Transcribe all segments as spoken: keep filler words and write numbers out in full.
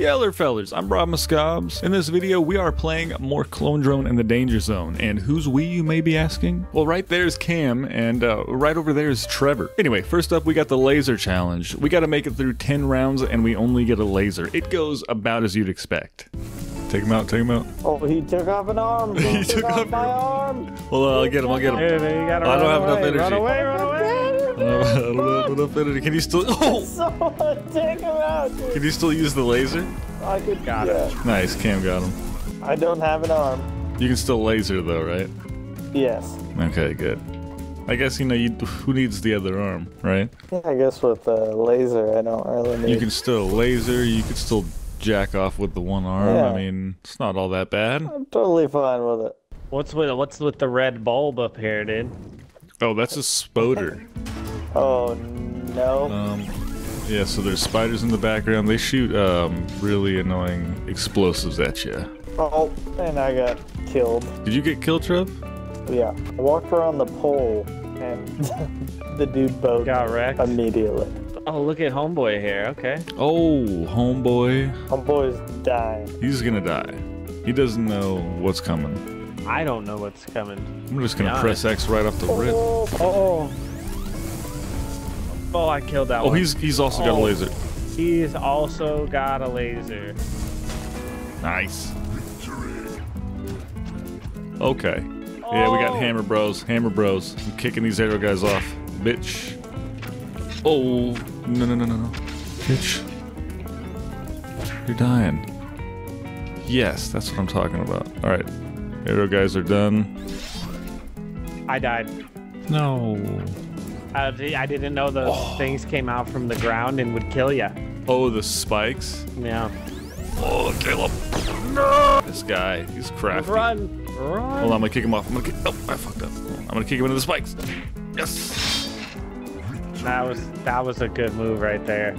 Yeller fellers, I'm Rob Muscobs. In this video, we are playing more Clone Drone in the Danger Zone. And who's we, you may be asking? Well, right there's Cam, and uh, right over there is Trevor. Anyway, first up, we got the laser challenge. We gotta make it through ten rounds, and we only get a laser. It goes about as you'd expect. Take him out, take him out. Oh, he took off an arm. He, he took, took off my arm. Well, uh, I'll get him, I'll get him. Hey, man, you gotta oh, I don't have away. enough energy. Run away, run away. I don't have enough energy. Can you still? Oh! Someone take him out, dude. Can you still use the laser? I could. Got yeah. it. Nice, Cam got him. I don't have an arm. You can still laser though, right? Yes. Okay, good. I guess you know you. Who needs the other arm, right? Yeah, I guess with the laser, I don't really need. You can still laser. You can still jack off with the one arm. Yeah. I mean, it's not all that bad. I'm totally fine with it. What's with what's with the red bulb up here, dude? Oh, that's a spoder. Oh no. Um, yeah, so there's spiders in the background. They shoot um, really annoying explosives at you. Oh, and I got killed. Did you get killed, Trev? Yeah. I walked around the pole and the dude boat got wrecked immediately. Oh, look at Homeboy here. Okay. Oh, Homeboy. Homeboy's dying. He's gonna die. He doesn't know what's coming. I don't know what's coming. I'm just gonna press X right off the rip. Oh. oh. Oh, I killed that oh, one. Oh, he's he's also oh. got a laser. He's also got a laser. Nice. Victory. Okay. Oh. Yeah, we got Hammer Bros. Hammer Bros. I'm kicking these arrow guys off, bitch. Oh no no no no no, bitch. You're dying. Yes, that's what I'm talking about. All right, arrow guys are done. I died. No. Uh, I didn't know those oh. things came out from the ground and would kill you. Oh, the spikes? Yeah. Oh, Caleb. No! This guy, he's crafty. Run, run. Hold on, I'm gonna kick him off. I'm gonna kick. Oh, I fucked up. I'm gonna kick him into the spikes. Yes. That was that was a good move right there.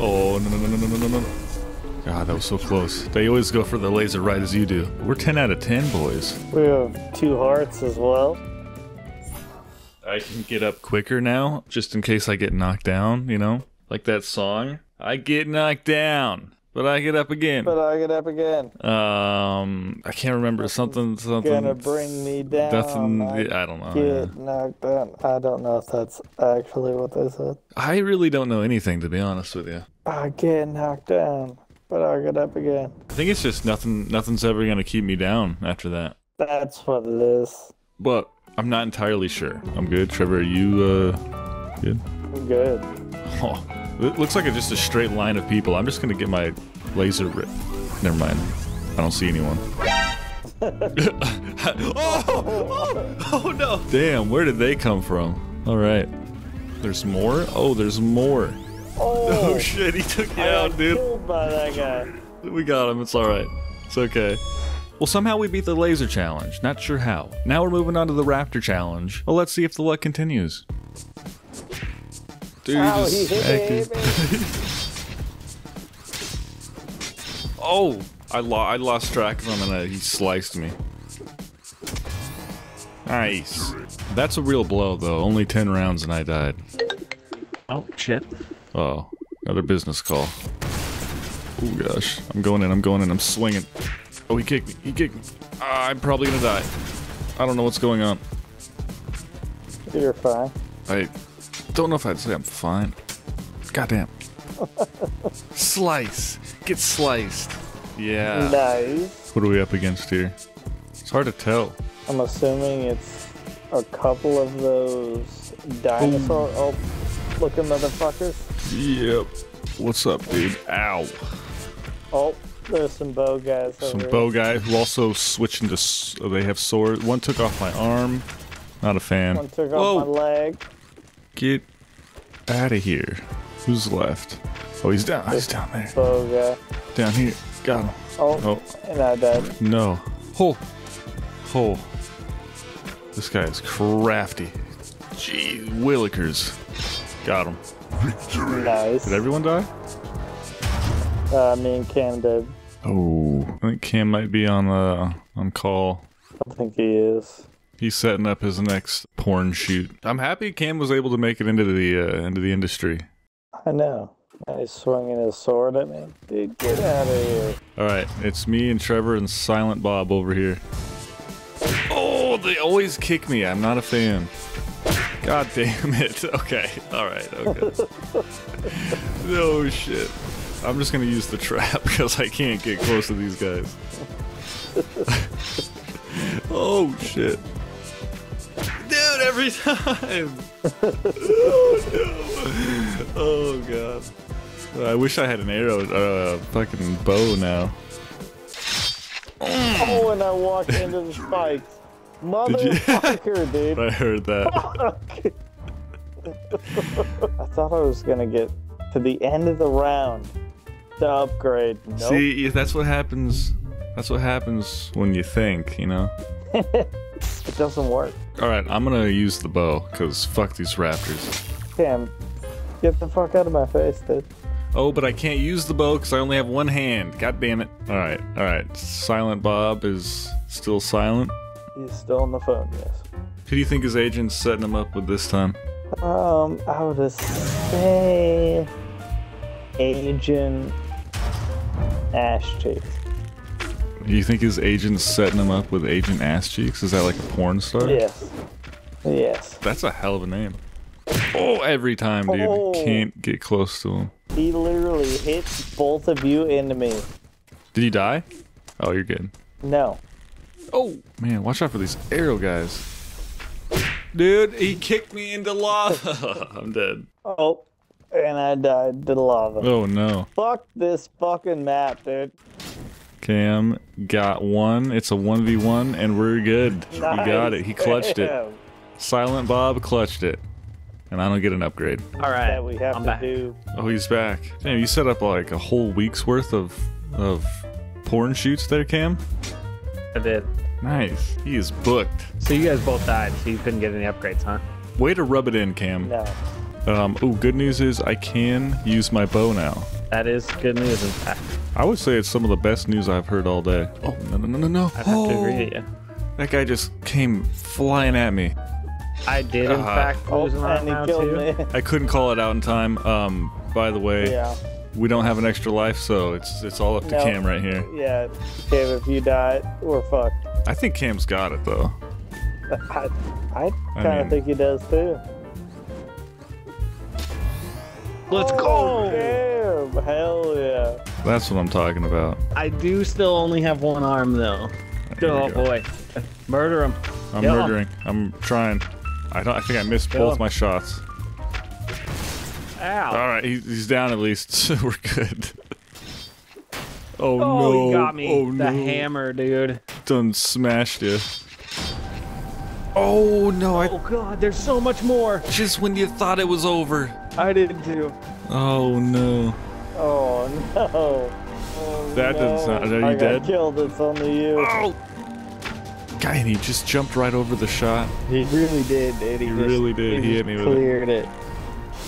Oh no no no no no no no! God, that was so close. They always go for the laser right as you do. We're ten out of ten, boys. We have two hearts as well. I can get up quicker now, just in case I get knocked down, you know? Like that song. I get knocked down, but I get up again. But I get up again. Um, I can't remember. Something, something. Gonna bring me down. Nothing, I, I don't know. Get yeah. knocked down. I don't know if that's actually what they said. I really don't know anything, to be honest with you. I get knocked down, but I get up again. I think it's just nothing. Nothing's ever gonna keep me down after that. That's what it is. But I'm not entirely sure. I'm good. Trevor, are you uh, good? I'm good. Oh, it looks like it's just a straight line of people. I'm just going to get my laser rip. Never mind. I don't see anyone. oh, oh, oh, no. Damn, where did they come from? All right. There's more? Oh, there's more. Oh, oh shit. He took you I out, dude. Killed by that guy. We got him. It's all right. It's okay. Well, somehow we beat the laser challenge. Not sure how. Now we're moving on to the raptor challenge. Well, let's see if the luck continues. Dude, Ow, he just hit me. Oh, I, lo I lost track of him and I, he sliced me. Nice. That's a real blow, though. Only ten rounds and I died. Oh, shit. Oh, another business call. Oh, gosh. I'm going in. I'm going in. I'm swinging. Oh, he kicked me. He kicked me. Uh, I'm probably gonna die. I don't know what's going on. You're fine. I don't know if I'd say I'm fine. Goddamn. Slice. Get sliced. Yeah. Nice. What are we up against here? It's hard to tell. I'm assuming it's a couple of those dinosaur oh. oh looking motherfuckers. Yep. What's up, dude? Ow. Oh. There's some bow guys. Some over bow guy who also switched into. Oh, they have swords. One took off my arm. Not a fan. One took Whoa. off my leg. Get out of here. Who's left? Oh, he's down. This he's down there. Bow guy. Down here. Got him. Oh. oh. And I died. No. Oh. Oh. This guy is crafty. Gee, Willikers. Got him. Nice. Did everyone die? Uh, me and Cam did. Oh, I think Cam might be on uh on call. I think he is. He's setting up his next porn shoot. I'm happy Cam was able to make it into the uh, into the industry. I know. And he's swinging his sword at me. Dude, get out of here. Alright, it's me and Trevor and Silent Bob over here. Oh, they always kick me. I'm not a fan. God damn it. Okay. Alright, okay. No shit. I'm just gonna use the trap because I can't get close to these guys. Oh shit. Dude, every time! Oh, no. Oh god. I wish I had an arrow, uh, fucking bow now. Oh, and I walked into the spikes. Motherfucker, dude. I heard that. I thought I was gonna get to the end of the round to upgrade. Nope. See, that's what happens. That's what happens when you think, you know? It doesn't work. Alright, I'm gonna use the bow, because fuck these raptors. Cam, get the fuck out of my face, dude. Oh, but I can't use the bow, because I only have one hand. God damn it. Alright, alright. Silent Bob is still silent? He's still on the phone, yes. Who do you think his agent's setting him up with this time? Um, I would say... Agent... Ash Cheeks. Do you think his agent's setting him up with Agent Ass Cheeks? Is that like a porn star? Yes. Yes. That's a hell of a name. Oh, every time, dude. Oh. Can't get close to him. He literally hits both of you into me. Did he die? Oh, you're good. No. Oh, man, watch out for these arrow guys. Dude, he kicked me into lava. I'm dead. Oh, and I died to the lava. Oh, no. Fuck this fucking map, dude. Cam got one. It's a one v one, and we're good. Nice. We got it. He clutched Damn. it. Silent Bob clutched it. And I don't get an upgrade. All right. That we have I'm to back. Do. Oh, he's back. Damn, you set up like a whole week's worth of, of porn shoots there, Cam? I did. Nice. He is booked. So you guys both died, so you couldn't get any upgrades, huh? Way to rub it in, Cam. No. Um, oh, good news is I can use my bow now. That is good news, in fact. I would say it's some of the best news I've heard all day. Oh, no, no, no, no, no. I have oh, to agree with you. That guy just came flying at me. I did, in uh, fact, lose an arm now, too. Me. I couldn't call it out in time. Um, by the way, yeah. We don't have an extra life, so it's it's all up to no. Cam right here. Yeah, Cam, if you die, we're fucked. I think Cam's got it, though. I, I kind of I mean, think he does, too. Let's go! Damn. Hell yeah. That's what I'm talking about. I do still only have one arm, though. There oh, boy. Murder him. I'm Kill murdering. Him. I'm trying. I don't. I think I missed Kill both him. my shots. Ow. All right, he, he's down at least, so we're good. Oh, oh no. You got me. Oh, the no. hammer, dude. Done smashed you. Oh, no. I... Oh, God, there's so much more. Just when you thought it was over. I did too. Oh no. Oh no. Oh, that no. doesn't sound. Are you I dead? I killed. It's only you. Oh. Guy, and he just jumped right over the shot. He really did, dude. He, he really just, did. He, he hit me with it. Cleared it.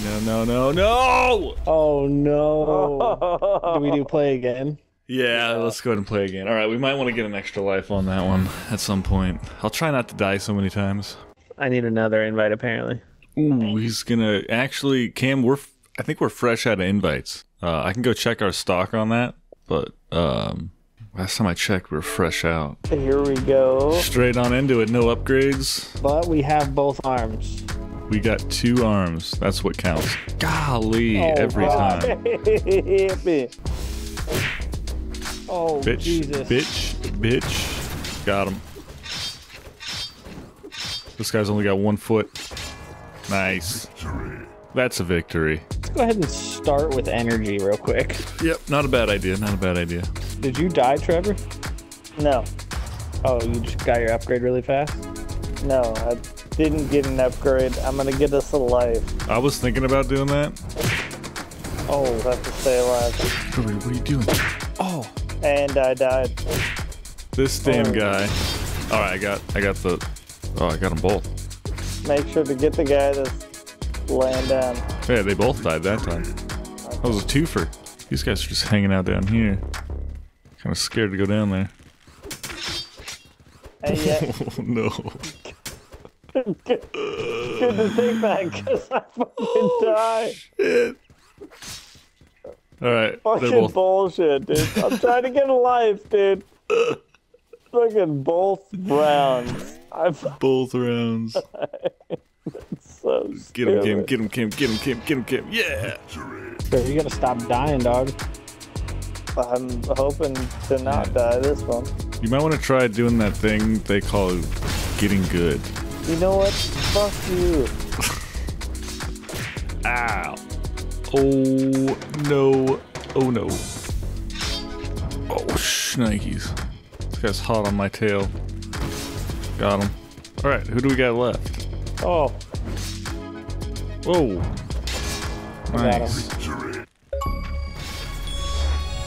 No, no, no, no! Oh no. Do we do play again? Yeah, let's go ahead and play again. All right, we might want to get an extra life on that one at some point. I'll try not to die so many times. I need another invite, apparently. Ooh, he's gonna actually Cam. We're I think we're fresh out of invites. Uh, I can go check our stock on that, but um, last time I checked, we were fresh out. Here we go. Straight on into it. No upgrades. But we have both arms. We got two arms. That's what counts. Golly, oh, every God. time. Oh, bitch, Jesus. bitch, bitch. Got him. This guy's only got one foot. Nice. Victory. That's a victory. Let's go ahead and start with energy real quick. Yep, not a bad idea, not a bad idea. Did you die, Trevor? No. Oh, you just got your upgrade really fast? No, I didn't get an upgrade. I'm gonna get us a life. I was thinking about doing that. Oh, I have to stay alive. Wait, what are you doing? Oh. And I died. This damn oh. guy. All right, I got, I got the, oh, I got them both. Make sure to get the guy that's laying down. Yeah, they both died that time. That was a twofer. These guys are just hanging out down here. Kind of scared to go down there. And yet, oh, no. Good to think back, because I fucking oh, died. Shit. Alright. Fucking both... bullshit, dude. I'm trying to get a life, dude. Fucking both rounds. I've... Both rounds. That's so get him, Kim. Get him, Kim. Get him, Kim. Get him, Kim. Yeah. Dude, you gotta stop dying, dog. I'm hoping to not yeah. die this one. You might want to try doing that thing they call getting good. You know what? Fuck you. Ow. Oh, no. Oh, no. Oh, shnikes. This guy's hot on my tail. Got him. All right, who do we got left? Oh. Whoa. Nice.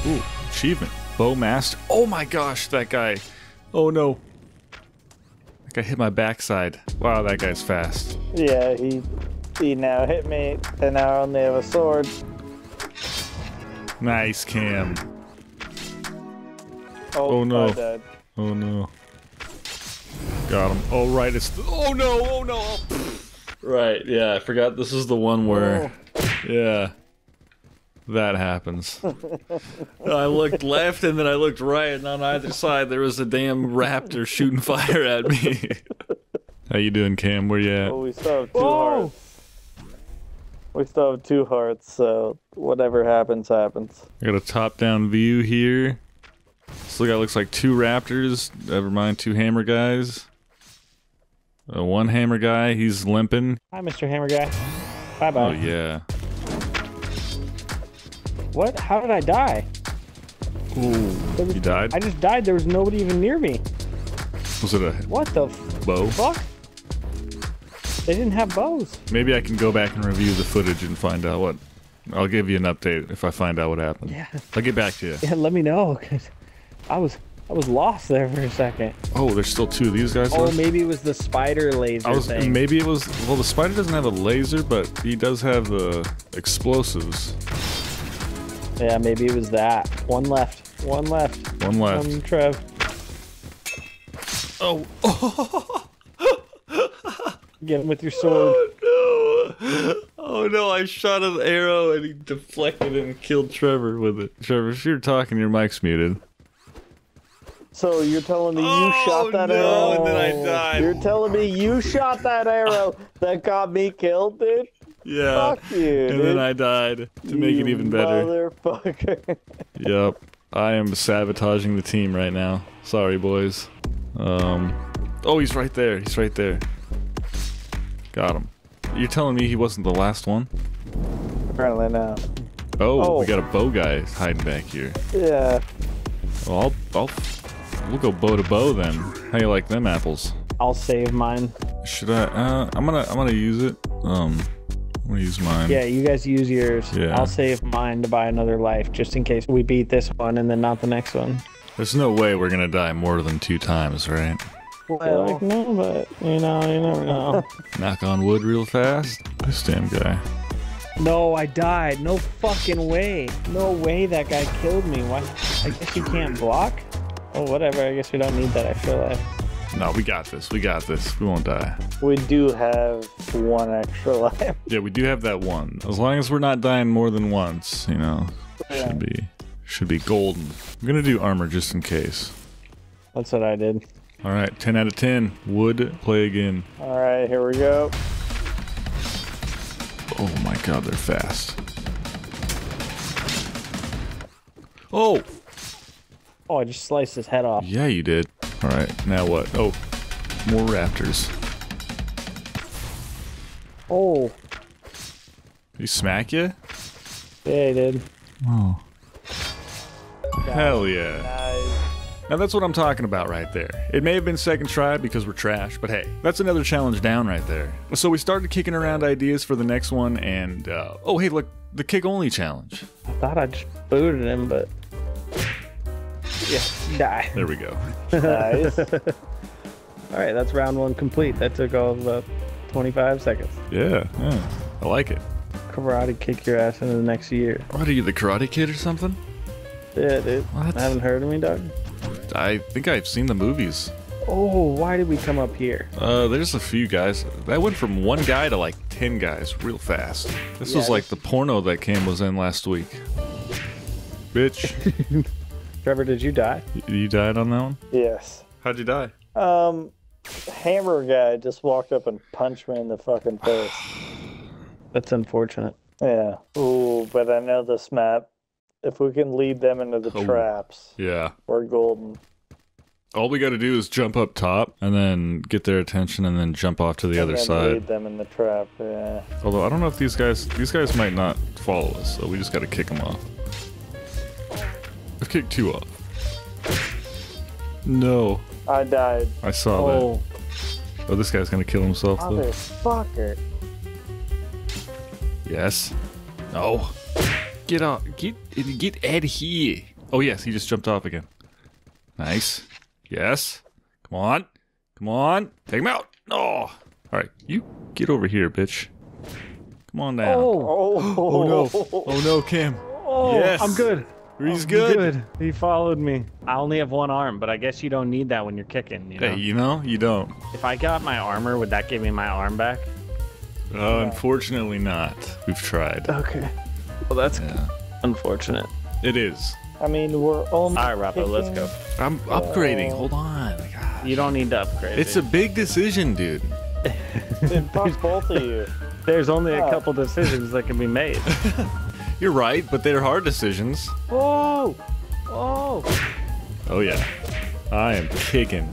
Ooh, achievement. Bow mast. Oh my gosh, that guy. Oh no. That guy hit my backside. Wow, that guy's fast. Yeah, he he now hit me, and now I only have a sword. Nice, Cam. Oh, oh no. Dad. Oh no. Got him. Oh right, it's th oh no, oh no. Right, yeah, I forgot this is the one where oh. Yeah. That happens. I looked left and then I looked right, and on either side there was a damn raptor shooting fire at me. How you doing, Cam? Where you at? Well, we still have two Whoa! hearts. We still have two hearts, so whatever happens, happens. I got a top-down view here. This little guy looks like two raptors. Never mind, two hammer guys. Uh, one hammer guy, he's limping. Hi, Mister Hammer Guy. Bye-bye. Oh, yeah. What? How did I die? Ooh, was, you died? I just died. There was nobody even near me. Was it a what the bow? Fuck? They didn't have bows. Maybe I can go back and review the footage and find out what. I'll give you an update if I find out what happened. Yeah. I'll get back to you. Yeah, let me know, cause I was I was lost there for a second. Oh, there's still two of these guys. Oh, left? Maybe it was the spider laser I was, thing. Maybe it was. Well, the spider doesn't have a laser, but he does have the explosives. Yeah, maybe it was that. One left. One left. One left. Um, Trev. Oh. oh. Get him with your sword. Oh, no. Oh, no. I shot an arrow and he deflected it and killed Trevor with it. Trevor, if you're talking, your mic's muted. So you're telling me you oh, shot that no, arrow? And then I died. You're telling me you shot that arrow that got me killed, dude? Yeah, Fuck you, and dude. then I died to you make it even better. Motherfucker. Yep, I am sabotaging the team right now. Sorry, boys. Um, oh, he's right there. He's right there. Got him. You're telling me he wasn't the last one? Apparently not. Oh, oh. We got a bow guy hiding back here. Yeah. Well, I'll, I'll, we'll go bow to bow then. How you like them apples? I'll save mine. Should I? Uh, I'm gonna. I'm gonna use it. Um. I'm gonna use mine. Yeah, you guys use yours. Yeah. I'll save mine to buy another life, just in case we beat this one and then not the next one. There's no way we're gonna die more than two times, right? Well, like, no, but you know, you never know. Knock on wood real fast. This damn guy. No, I died. No fucking way. No way that guy killed me. Why? I guess you can't block? Oh, whatever. I guess we don't need that extra life. No, we got this. We got this. We won't die. We do have one extra life. Yeah, we do have that one. As long as we're not dying more than once, you know, yeah. should be should be golden. I'm gonna do armor just in case. That's what I did. All right, ten out of ten. Wood, play again. All right, here we go. Oh my God, they're fast. Oh. Oh, I just sliced his head off. Yeah, you did. All right, now what? Oh, more raptors. Oh. He smack you? Yeah, he did. Oh. Nice. Hell yeah. Nice. Now that's what I'm talking about right there. It may have been second try because we're trash, but hey, that's another challenge down right there. So we started kicking around ideas for the next one, and uh, oh, hey, look, the kick only challenge. I thought I just booted him, but... Yeah, die. There we go. Nice. All right, that's round one complete. That took all of uh, twenty-five seconds. Yeah, yeah, I like it. Karate kick your ass into the next year. What are you, the Karate Kid or something? Yeah, dude. What? I haven't heard of me, Doug. I think I've seen the movies. Oh, why did we come up here? Uh, there's a few guys. That went from one guy to like ten guys real fast. This yeah, was like the porno that Cam was in last week. bitch. Trevor, did you die? You died on that one? Yes. How'd you die? Um, hammer guy just walked up and punched me in the fucking face. That's unfortunate. Yeah. Ooh, but I know this map. If we can lead them into the oh, traps, yeah, we're golden. All we got to do is jump up top and then get their attention and then jump off to the and other then side. Lead them in the trap, yeah. Although I don't know if these guys, these guys might not follow us, so we just got to kick them off. I've kicked two off. No. I died. I saw oh. that. Oh, this guy's gonna kill himself though. Motherfucker. Yes. No. Get out. Get get out of here. Oh yes, he just jumped off again. Nice. Yes. Come on. Come on. Take him out. No. Oh. All right, you get over here, bitch. Come on down. Oh, oh. oh no. Oh no, Cam. Oh, yes. I'm good. He's oh, good. good. He followed me. I only have one arm, but I guess you don't need that when you're kicking. You know? Hey, you know, you don't. If I got my armor, would that give me my arm back? Oh, uh, yeah. Unfortunately not. We've tried. Okay. Well, that's yeah. unfortunate. It is. I mean, we're only All right, Rappo, let's go. I'm oh. upgrading. Hold on. Gosh. You don't need to upgrade. It's dude. a big decision, dude. It fucks both of you. There's only oh. a couple decisions that can be made. You're right, but they're hard decisions. Oh! Oh! Oh yeah. I am kicking.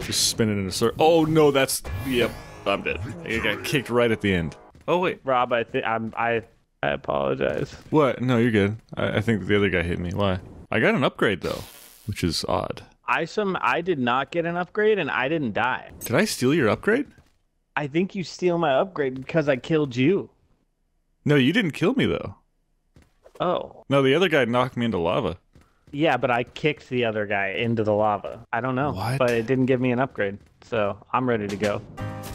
Just spinning in a circle. Oh no, that's... Yep, I'm dead. I got kicked right at the end. Oh wait. Rob, I think I'm... I... I apologize. What? No, you're good. I, I think the other guy hit me. Why? I got an upgrade though, which is odd. I some... I did not get an upgrade and I didn't die. Did I steal your upgrade? I think you steal my upgrade because I killed you. No, you didn't kill me, though. Oh. No, the other guy knocked me into lava. Yeah, but I kicked the other guy into the lava. I don't know. What? But it didn't give me an upgrade, so I'm ready to go.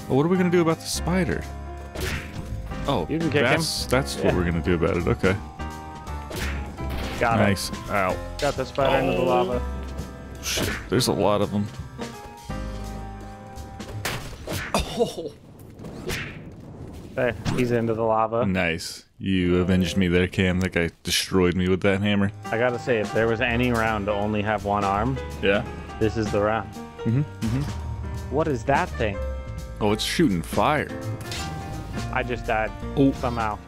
Well, what are we going to do about the spider? Oh, you can kick that's, him. that's what yeah. we're going to do about it. Okay. Got nice. him. Nice. Ow. Got the spider oh. into the lava. Shit, there's a lot of them. Oh. Hey, he's into the lava. Nice. You avenged me there, Cam. That guy destroyed me with that hammer. I gotta say, if there was any round to only have one arm, yeah, this is the round. Mm-hmm. Mm-hmm. What is that thing? Oh, it's shooting fire. I just died oh. somehow.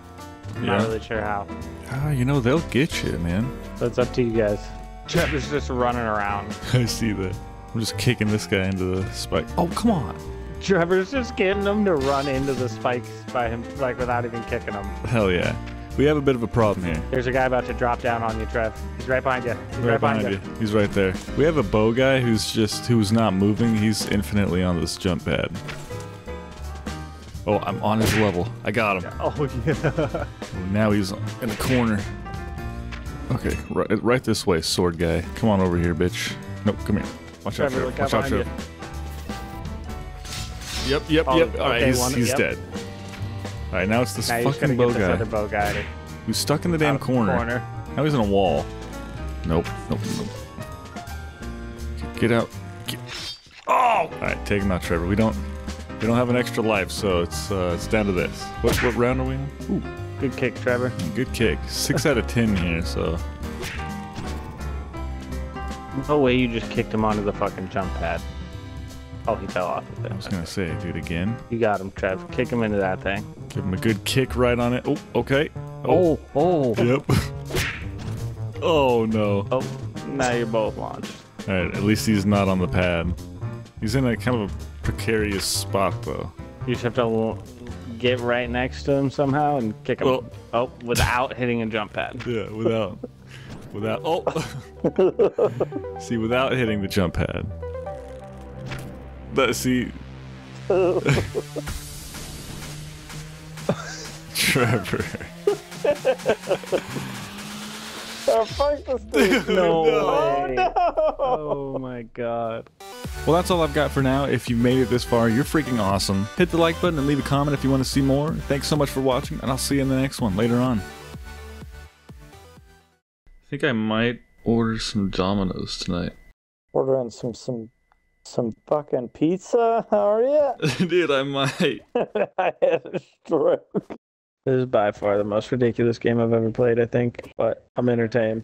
I'm yeah. not really sure how. Ah, you know, they'll get you, man. That's up to you guys. Trevor's just running around. I see that. I'm just kicking this guy into the spike. Oh, come on. Trevor's just getting them to run into the spikes by him, like, without even kicking them. Hell yeah. We have a bit of a problem here. There's a guy about to drop down on you, Trev. He's right behind you. He's right, right behind, behind you. you. He's right there. We have a bow guy who's just, who's not moving. He's infinitely on this jump pad. Oh, I'm on his level. I got him. Oh, yeah. Now he's in the corner. Okay, right, right this way, sword guy. Come on over here, bitch. Nope, come here. Watch Trevor, out, Trevor. Watch out, Trevor. You. Yep, yep, oh, yep. All right, okay, he's, one, he's yep. dead. All right, now it's this now fucking bow guy. This bow guy who's stuck in the damn corner. The corner. Now he's in a wall. Nope, nope, nope. Get out. Get... Oh! All right, take him out, Trevor. We don't, we don't have an extra life, so it's, uh, it's down to this. What, what round are we on? Ooh, good kick, Trevor. Good kick. Six out of ten here, so. No way, you just kicked him onto the fucking jump pad. Oh, he fell off of it. I was going to say, dude, again. You got him, Trev. Kick him into that thing. Give him a good kick right on it. Oh, okay. Oh, oh. oh. Yep. Oh, no. Oh, now you're both launched. All right, at least he's not on the pad. He's in a kind of a precarious spot, though. You just have to get right next to him somehow and kick him. Well, oh, without hitting a jump pad. Yeah, without. without. Oh. See, without hitting the jump pad. Let's see. Trevor. Oh, fuck this dude. No, no way. No. Oh my god. Well, that's all I've got for now. If you've made it this far, you're freaking awesome. Hit the like button and leave a comment if you want to see more. Thanks so much for watching, and I'll see you in the next one later on. I think I might order some Domino's tonight. Ordering some some Some fucking pizza, are ya? Dude, I might. I had a stroke. This is by far the most ridiculous game I've ever played, I think, but I'm entertained.